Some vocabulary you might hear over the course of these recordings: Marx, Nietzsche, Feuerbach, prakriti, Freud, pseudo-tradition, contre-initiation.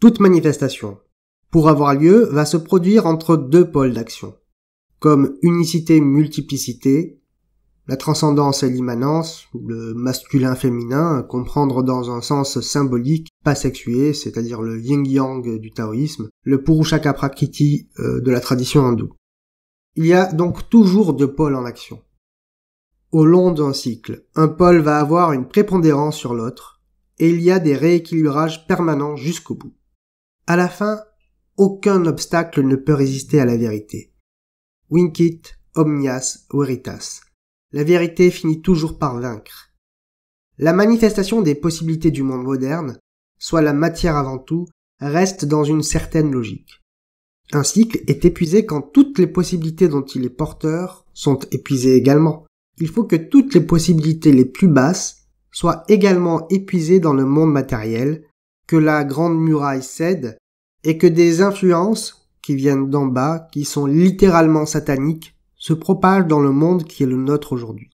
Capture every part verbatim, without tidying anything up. Toute manifestation, pour avoir lieu, va se produire entre deux pôles d'action, comme unicité-multiplicité, la transcendance et l'immanence, le masculin-féminin, comprendre dans un sens symbolique, pas sexué, c'est-à-dire le yin-yang du taoïsme, le purushaka prakriti euh, de la tradition hindoue. Il y a donc toujours deux pôles en action. Au long d'un cycle, un pôle va avoir une prépondérance sur l'autre, et il y a des rééquilibrages permanents jusqu'au bout. À la fin, aucun obstacle ne peut résister à la vérité. Vincit omnias veritas. La vérité finit toujours par vaincre. La manifestation des possibilités du monde moderne, soit la matière avant tout, reste dans une certaine logique. Un cycle est épuisé quand toutes les possibilités dont il est porteur sont épuisées également. Il faut que toutes les possibilités les plus basses soient également épuisées dans le monde matériel, que la grande muraille cède, et que des influences qui viennent d'en bas, qui sont littéralement sataniques, se propagent dans le monde qui est le nôtre aujourd'hui.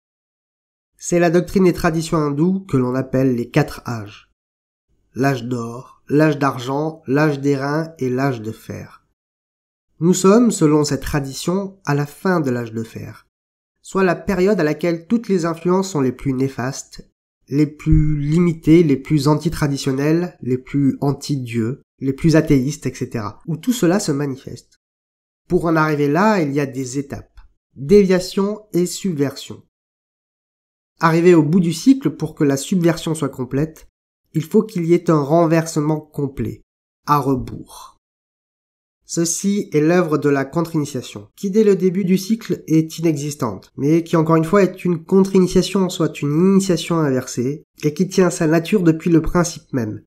C'est la doctrine et tradition hindoue que l'on appelle les quatre âges. L'âge d'or, l'âge d'argent, l'âge d'airain et l'âge de fer. Nous sommes, selon cette tradition, à la fin de l'âge de fer, soit la période à laquelle toutes les influences sont les plus néfastes, les plus limitées, les plus antitraditionnelles, les plus anti-dieux, les plus athéistes, et cetera, où tout cela se manifeste. Pour en arriver là, il y a des étapes, déviation et subversion. Arriver au bout du cycle, pour que la subversion soit complète, il faut qu'il y ait un renversement complet, à rebours. Ceci est l'œuvre de la contre-initiation, qui dès le début du cycle est inexistante, mais qui encore une fois est une contre-initiation, soit une initiation inversée, et qui tient sa nature depuis le principe même.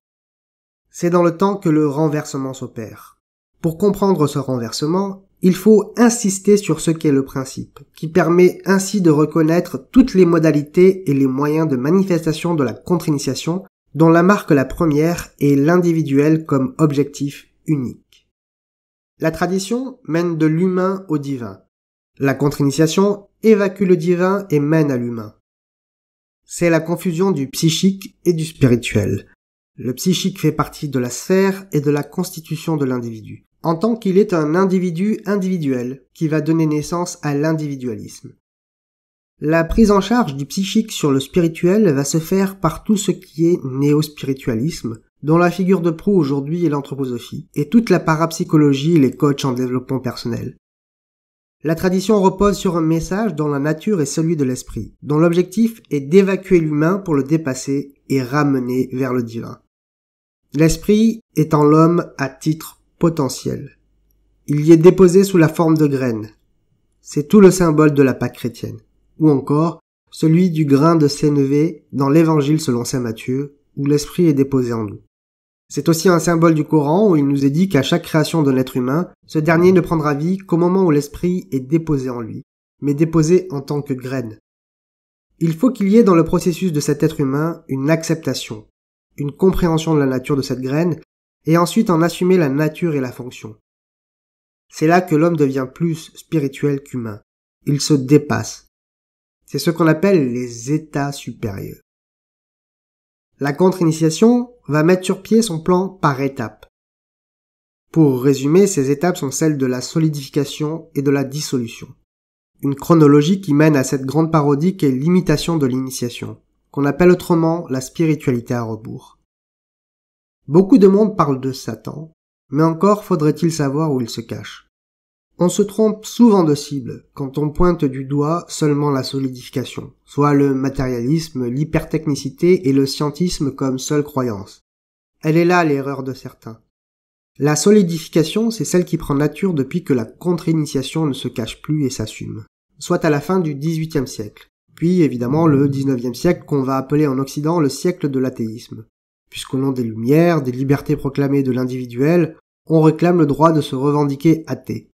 C'est dans le temps que le renversement s'opère. Pour comprendre ce renversement, il faut insister sur ce qu'est le principe, qui permet ainsi de reconnaître toutes les modalités et les moyens de manifestation de la contre-initiation, dont la marque la première est l'individuel comme objectif unique. La tradition mène de l'humain au divin. La contre-initiation évacue le divin et mène à l'humain. C'est la confusion du psychique et du spirituel. Le psychique fait partie de la sphère et de la constitution de l'individu, en tant qu'il est un individu individuel qui va donner naissance à l'individualisme. La prise en charge du psychique sur le spirituel va se faire par tout ce qui est néo-spiritualisme, dont la figure de proue aujourd'hui est l'anthroposophie, et toute la parapsychologie et les coachs en développement personnel. La tradition repose sur un message dont la nature est celui de l'esprit, dont l'objectif est d'évacuer l'humain pour le dépasser et ramener vers le divin. L'esprit est en l'homme à titre potentiel. Il y est déposé sous la forme de graines. C'est tout le symbole de la Pâque chrétienne, ou encore celui du grain de sénévé dans l'évangile selon saint Matthieu, où l'esprit est déposé en nous. C'est aussi un symbole du Coran où il nous est dit qu'à chaque création d'un être humain, ce dernier ne prendra vie qu'au moment où l'esprit est déposé en lui, mais déposé en tant que graine. Il faut qu'il y ait dans le processus de cet être humain une acceptation, une compréhension de la nature de cette graine, et ensuite en assumer la nature et la fonction. C'est là que l'homme devient plus spirituel qu'humain. Il se dépasse. C'est ce qu'on appelle les états supérieurs. La contre-initiation va mettre sur pied son plan par étapes. Pour résumer, ces étapes sont celles de la solidification et de la dissolution. Une chronologie qui mène à cette grande parodie qu'est l'imitation de l'initiation, qu'on appelle autrement la spiritualité à rebours. Beaucoup de monde parle de Satan, mais encore faudrait-il savoir où il se cache. On se trompe souvent de cible quand on pointe du doigt seulement la solidification, soit le matérialisme, l'hypertechnicité et le scientisme comme seule croyance. Elle est là l'erreur de certains. La solidification, c'est celle qui prend nature depuis que la contre-initiation ne se cache plus et s'assume, soit à la fin du dix-huitième siècle, puis évidemment le dix-neuvième siècle qu'on va appeler en Occident le siècle de l'athéisme, puisqu'au nom des Lumières, des libertés proclamées de l'individuel, on réclame le droit de se revendiquer athée.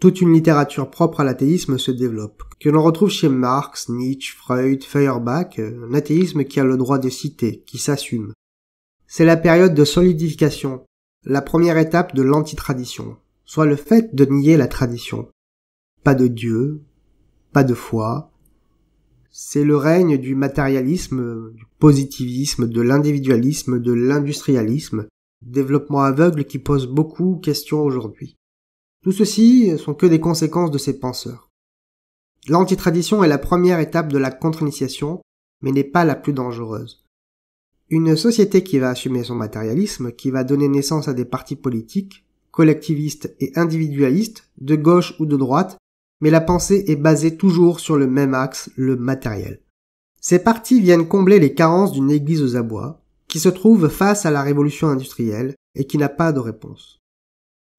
Toute une littérature propre à l'athéisme se développe, que l'on retrouve chez Marx, Nietzsche, Freud, Feuerbach, un athéisme qui a le droit de citer, qui s'assume. C'est la période de solidification, la première étape de l'antitradition, soit le fait de nier la tradition. Pas de Dieu, pas de foi. C'est le règne du matérialisme, du positivisme, de l'individualisme, de l'industrialisme, développement aveugle qui pose beaucoup de questions aujourd'hui. Tout ceci sont que des conséquences de ces penseurs. L'antitradition est la première étape de la contre-initiation, mais n'est pas la plus dangereuse. Une société qui va assumer son matérialisme, qui va donner naissance à des partis politiques, collectivistes et individualistes, de gauche ou de droite, mais la pensée est basée toujours sur le même axe, le matériel. Ces partis viennent combler les carences d'une église aux abois, qui se trouve face à la révolution industrielle et qui n'a pas de réponse.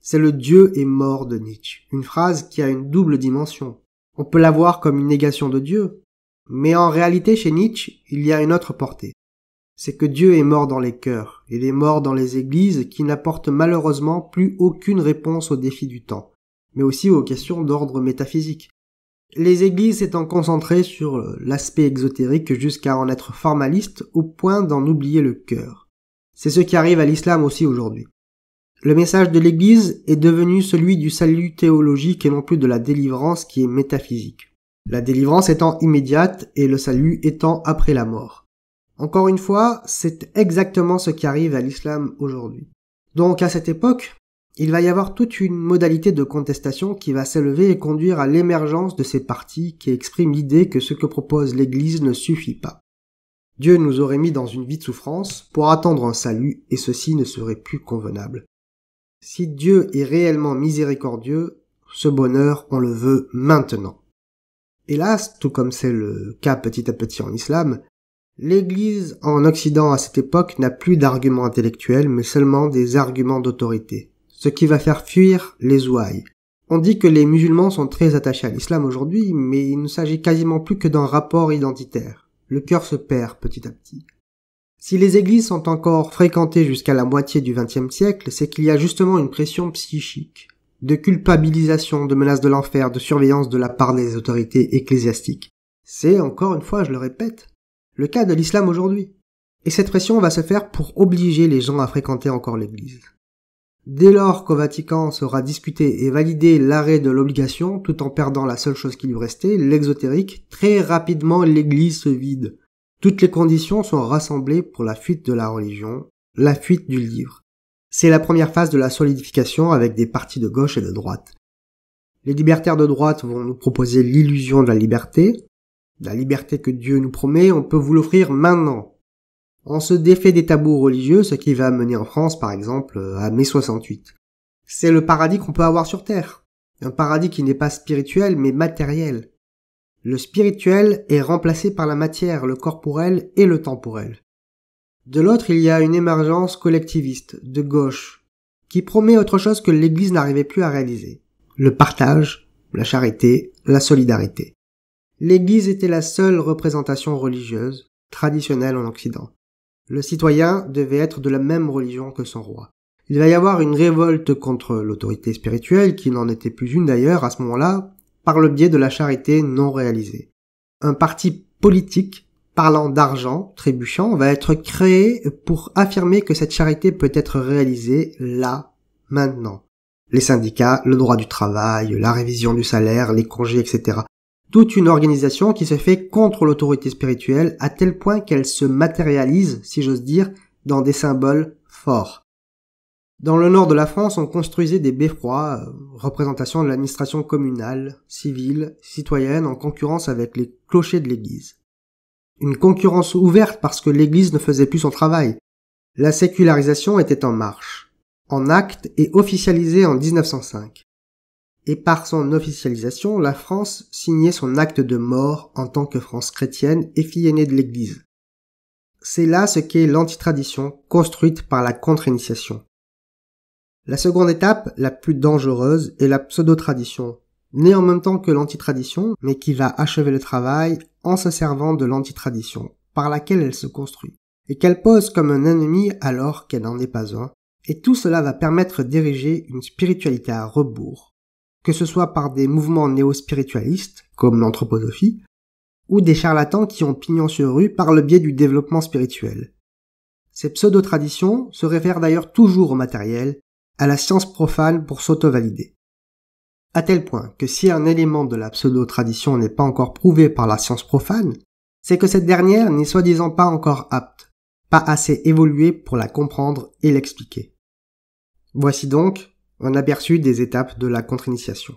C'est le « Dieu est mort » de Nietzsche, une phrase qui a une double dimension. On peut la voir comme une négation de Dieu, mais en réalité chez Nietzsche, il y a une autre portée. C'est que Dieu est mort dans les cœurs, il est mort dans les églises qui n'apportent malheureusement plus aucune réponse aux défis du temps, mais aussi aux questions d'ordre métaphysique. Les églises s'étant concentrées sur l'aspect exotérique jusqu'à en être formalistes au point d'en oublier le cœur. C'est ce qui arrive à l'islam aussi aujourd'hui. Le message de l'église est devenu celui du salut théologique et non plus de la délivrance qui est métaphysique. La délivrance étant immédiate et le salut étant après la mort. Encore une fois, c'est exactement ce qui arrive à l'islam aujourd'hui. Donc à cette époque, il va y avoir toute une modalité de contestation qui va s'élever et conduire à l'émergence de ces partis qui expriment l'idée que ce que propose l'Église ne suffit pas. Dieu nous aurait mis dans une vie de souffrance pour attendre un salut et ceci ne serait plus convenable. Si Dieu est réellement miséricordieux, ce bonheur on le veut maintenant. Hélas, tout comme c'est le cas petit à petit en islam, l'Église en Occident à cette époque n'a plus d'arguments intellectuels mais seulement des arguments d'autorité. Ce qui va faire fuir les ouailles. On dit que les musulmans sont très attachés à l'islam aujourd'hui, mais il ne s'agit quasiment plus que d'un rapport identitaire. Le cœur se perd petit à petit. Si les églises sont encore fréquentées jusqu'à la moitié du vingtième siècle, c'est qu'il y a justement une pression psychique, de culpabilisation, de menaces de l'enfer, de surveillance de la part des autorités ecclésiastiques. C'est, encore une fois, je le répète, le cas de l'islam aujourd'hui. Et cette pression va se faire pour obliger les gens à fréquenter encore l'église. Dès lors qu'au Vatican sera discuté et validé l'arrêt de l'obligation, tout en perdant la seule chose qui lui restait, l'exotérique, très rapidement l'Église se vide. Toutes les conditions sont rassemblées pour la fuite de la religion, la fuite du livre. C'est la première phase de la solidification avec des partis de gauche et de droite. Les libertaires de droite vont nous proposer l'illusion de la liberté. La liberté que Dieu nous promet, on peut vous l'offrir maintenant. On se défait des tabous religieux, ce qui va mener en France, par exemple, à mai soixante-huit. C'est le paradis qu'on peut avoir sur Terre. Un paradis qui n'est pas spirituel, mais matériel. Le spirituel est remplacé par la matière, le corporel et le temporel. De l'autre, il y a une émergence collectiviste, de gauche, qui promet autre chose que l'Église n'arrivait plus à réaliser. Le partage, la charité, la solidarité. L'Église était la seule représentation religieuse, traditionnelle en Occident. Le citoyen devait être de la même religion que son roi. Il va y avoir une révolte contre l'autorité spirituelle, qui n'en était plus une d'ailleurs à ce moment-là, par le biais de la charité non réalisée. Un parti politique, parlant d'argent, trébuchant, va être créé pour affirmer que cette charité peut être réalisée là, maintenant. Les syndicats, le droit du travail, la révision du salaire, les congés, et cetera. Toute une organisation qui se fait contre l'autorité spirituelle à tel point qu'elle se matérialise, si j'ose dire, dans des symboles forts. Dans le nord de la France, on construisait des beffrois, euh, représentation de l'administration communale, civile, citoyenne, en concurrence avec les clochers de l'église. Une concurrence ouverte parce que l'église ne faisait plus son travail. La sécularisation était en marche, en acte et officialisée en dix-neuf cent cinq. Et par son officialisation, la France signait son acte de mort en tant que France chrétienne et fille aînée de l'Église. C'est là ce qu'est l'antitradition construite par la contre-initiation. La seconde étape, la plus dangereuse, est la pseudo-tradition, née en même temps que l'antitradition, mais qui va achever le travail en se servant de l'antitradition, par laquelle elle se construit, et qu'elle pose comme un ennemi alors qu'elle n'en est pas un, et tout cela va permettre d'ériger une spiritualité à rebours. Que ce soit par des mouvements néo-spiritualistes, comme l'anthroposophie, ou des charlatans qui ont pignon sur rue par le biais du développement spirituel. Ces pseudo-traditions se réfèrent d'ailleurs toujours au matériel, à la science profane pour s'auto-valider. À tel point que si un élément de la pseudo-tradition n'est pas encore prouvé par la science profane, c'est que cette dernière n'est soi-disant pas encore apte, pas assez évoluée pour la comprendre et l'expliquer. Voici donc un aperçu des étapes de la contre-initiation.